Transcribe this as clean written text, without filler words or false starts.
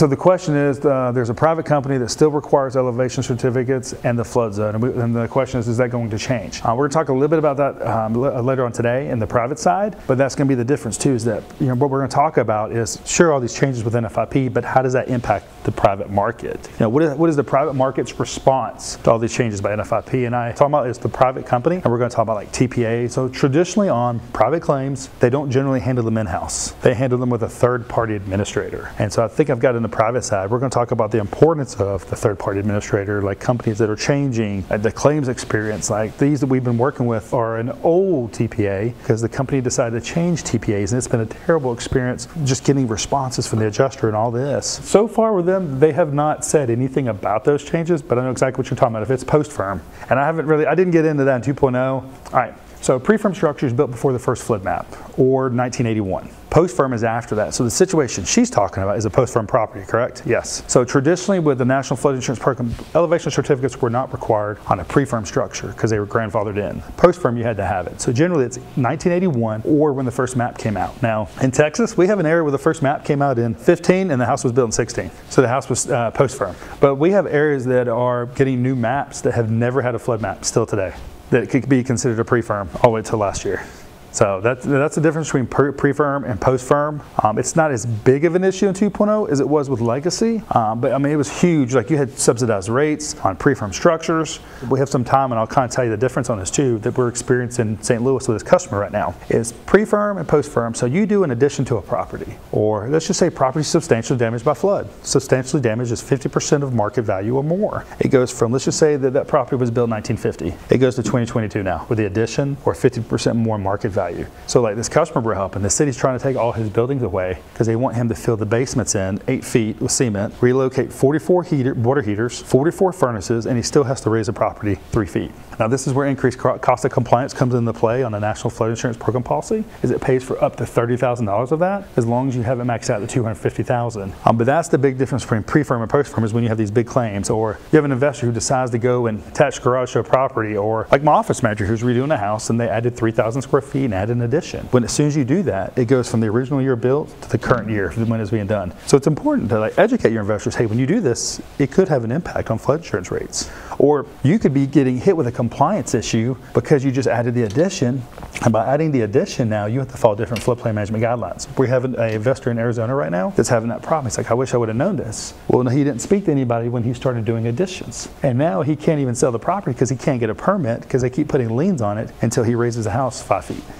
So the question is, there's a private company that still requires elevation certificates and the flood zone. And the question is that going to change? We're going to talk a little bit about that later on today in the private side, but that's going to be the difference too, is that, you know, what we're going to talk about is, sure, all these changes with NFIP, but how does that impact the private market? You know, what is the private market's response to all these changes by NFIP? And I talk about is the private company, and we're going to talk about like TPA. So traditionally on private claims, they don't generally handle them in-house. They handle them with a third-party administrator. And so I think I've got in the private side, we're going to talk about the importance of the third-party administrator, like companies that are changing the claims experience, like these that we've been working with are an old TPA because the company decided to change TPAs, and it's been a terrible experience just getting responses from the adjuster and all this. So far with them, they have not said anything about those changes, but I know exactly what you're talking about if it's post-firm. And I didn't get into that in 2.0. All right. So pre-firm structure is built before the first flood map, or 1981. Post-firm is after that. So the situation she's talking about is a post-firm property, correct? Yes. So traditionally with the National Flood Insurance Program, elevation certificates were not required on a pre-firm structure because they were grandfathered in. Post-firm, you had to have it. So generally it's 1981 or when the first map came out. Now in Texas, we have an area where the first map came out in 15 and the house was built in 16. So the house was post-firm. But we have areas that are getting new maps that have never had a flood map still today, that could be considered a pre-firm all the way till last year. So that's the difference between pre-firm and post-firm. It's not as big of an issue in 2.0 as it was with legacy, but I mean, it was huge. Like you had subsidized rates on pre-firm structures. We have some time, and I'll kind of tell you the difference on this too, that we're experiencing in St. Louis with this customer right now, is pre-firm and post-firm. So you do an addition to a property, or let's just say property substantially damaged by flood. Substantially damaged is 50% of market value or more. It goes from, let's just say that property was built in 1950. It goes to 2022 now with the addition or 50% more market value. So like this customer we're helping, the city's trying to take all his buildings away because they want him to fill the basements in 8 feet with cement, relocate 44 water heaters, 44 furnaces, and he still has to raise the property 3 feet. Now this is where increased cost of compliance comes into play on the National Flood Insurance Program policy, is it pays for up to $30,000 of that as long as you haven't maxed out the $250,000. But that's the big difference between pre-firm and post-firm, is when you have these big claims, or you have an investor who decides to go and attach garage to a property, or like my office manager who's redoing a house and they added 3,000 square feet and add an addition. When as soon as you do that, it goes from the original year built to the current year when it's being done. So it's important to like educate your investors, hey, when you do this, it could have an impact on flood insurance rates. Or you could be getting hit with a compliance issue because you just added the addition, and by adding the addition now, you have to follow different floodplain management guidelines. We have an investor in Arizona right now that's having that problem. He's like, I wish I would have known this. Well, no, he didn't speak to anybody when he started doing additions. And now he can't even sell the property because he can't get a permit because they keep putting liens on it until he raises the house 5 feet.